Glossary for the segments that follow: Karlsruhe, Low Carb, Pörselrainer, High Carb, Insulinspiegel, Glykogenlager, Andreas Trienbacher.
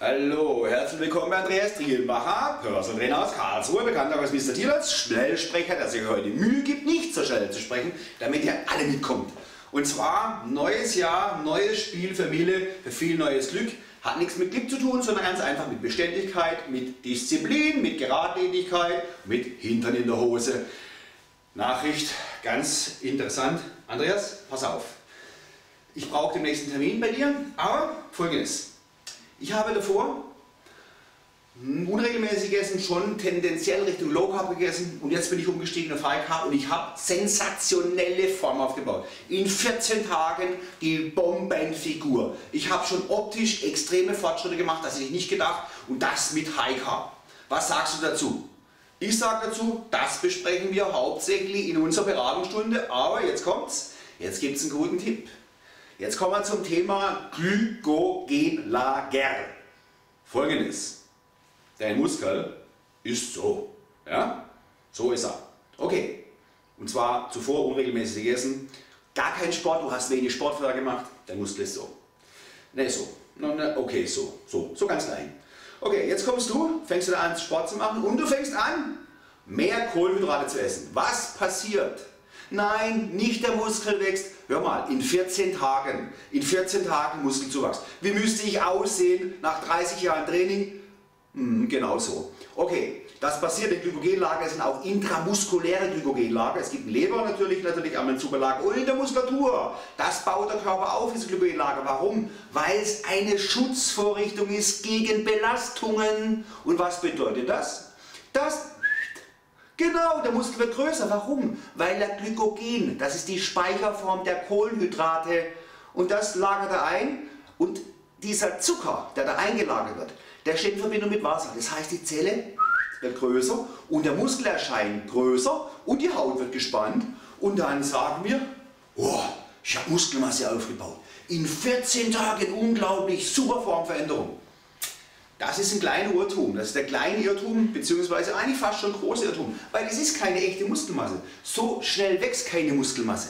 Hallo, herzlich willkommen bei Andreas Trienbacher, Pörselrainer aus Karlsruhe, bekannt auch als Mr. Thiel, als Schnellsprecher, der sich heute Mühe gibt, nicht so schnell zu sprechen, damit ihr alle mitkommt. Und zwar, neues Jahr, neues Spiel für viele, viel neues Glück. Hat nichts mit Glück zu tun, sondern ganz einfach mit Beständigkeit, mit Disziplin, mit Geradlinigkeit, mit Hintern in der Hose. Nachricht, ganz interessant. Andreas, pass auf. Ich brauche den nächsten Termin bei dir, aber folgendes. Ich habe davor unregelmäßig gegessen, schon tendenziell Richtung Low Carb gegessen und jetzt bin ich umgestiegen auf High Carb und ich habe sensationelle Form aufgebaut. In 14 Tagen die Bombenfigur. Ich habe schon optisch extreme Fortschritte gemacht, das hätte ich nicht gedacht, und das mit High Carb. Was sagst du dazu? Ich sage dazu, das besprechen wir hauptsächlich in unserer Beratungsstunde, aber jetzt kommt's, jetzt gibt es einen guten Tipp. Jetzt kommen wir zum Thema Glykogenlager. Folgendes, dein Muskel ist so, ja, so ist er. Okay, und zwar zuvor unregelmäßig gegessen, gar kein Sport, du hast wenig Sportfeuer gemacht, dein Muskel ist so. Ne, so, okay, so ganz klein. Okay, jetzt kommst du, fängst du an Sport zu machen und du fängst an mehr Kohlenhydrate zu essen. Was passiert? Nein, nicht der Muskel wächst. Hör mal, in 14 Tagen Muskelzuwachs. Wie müsste ich aussehen nach 30 Jahren Training? Genau so. Okay, das passiert in Glykogenlager, es sind auch intramuskuläre Glykogenlager. Es gibt ein Leber natürlich am Zuckerlager und in der Muskulatur. Das baut der Körper auf, dieses Glykogenlager. Warum? Weil es eine Schutzvorrichtung ist gegen Belastungen. Und was bedeutet das? Genau, der Muskel wird größer. Warum? Weil der Glykogen, das ist die Speicherform der Kohlenhydrate, und das lagert er ein, und dieser Zucker, der da eingelagert wird, der steht in Verbindung mit Wasser. Das heißt, die Zelle wird größer und der Muskel erscheint größer und die Haut wird gespannt und dann sagen wir, oh, ich habe Muskelmasse aufgebaut. In 14 Tagen unglaublich, super Formveränderung. Das ist ein kleiner Irrtum, das ist der kleine Irrtum, beziehungsweise eigentlich fast schon großer Irrtum, weil es ist keine echte Muskelmasse. So schnell wächst keine Muskelmasse.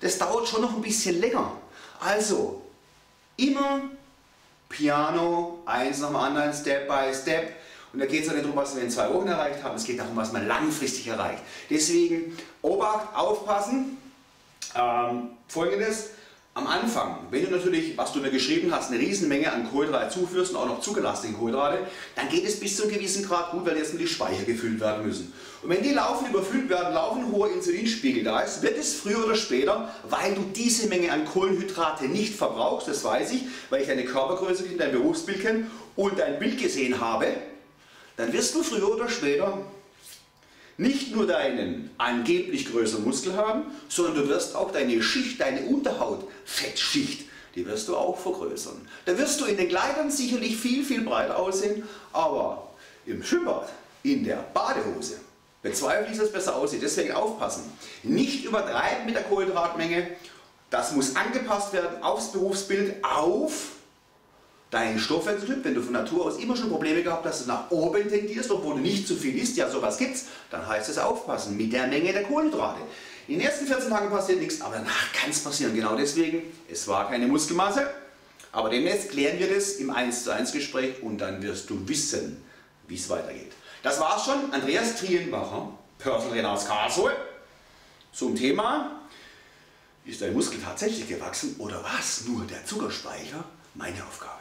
Das dauert schon noch ein bisschen länger. Also, immer piano, eins nach dem anderen, Step by Step. Und da geht es ja nicht darum, was wir in 2 Wochen erreicht haben, es geht darum, was man langfristig erreicht. Deswegen, Obacht, aufpassen, folgendes. Am Anfang, wenn du natürlich, was du mir geschrieben hast, eine Riesenmenge an Kohlenhydrate zuführst und auch noch zugelassene Kohlenhydrate, dann geht es bis zu einem gewissen Grad gut, weil jetzt nur die Speicher gefüllt werden müssen. Und wenn die laufend überfüllt werden, laufend hoher Insulinspiegel da ist, wird es früher oder später, weil du diese Menge an Kohlenhydrate nicht verbrauchst, das weiß ich, weil ich deine Körpergröße kenne, dein Berufsbild kenne und dein Bild gesehen habe, dann wirst du früher oder später nicht nur deinen angeblich größeren Muskel haben, sondern du wirst auch deine Schicht, deine Unterhaut, Fettschicht, die wirst du auch vergrößern. Da wirst du in den Kleidern sicherlich viel, viel breiter aussehen, aber im Schwimmbad, in der Badehose, bezweifle ich, dass es besser aussieht. Deswegen aufpassen. Nicht übertreiben mit der Kohlenhydratmenge. Das muss angepasst werden aufs Berufsbild, auf dein Stoffwechseltyp. Wenn du von Natur aus immer schon Probleme gehabt hast, dass du nach oben tendierst, obwohl du nicht zu viel isst, ja sowas gibt's, dann heißt es aufpassen mit der Menge der Kohlenhydrate. In den ersten 14 Tagen passiert nichts, aber danach kann es passieren. Genau deswegen, es war keine Muskelmasse, aber demnächst klären wir das im 1:1 Gespräch und dann wirst du wissen, wie es weitergeht. Das war's schon, Andreas Trienbacher, Pörselrainer aus Karlsruhe, zum Thema, ist dein Muskel tatsächlich gewachsen oder was? Nur der Zuckerspeicher? Meine Aufgabe.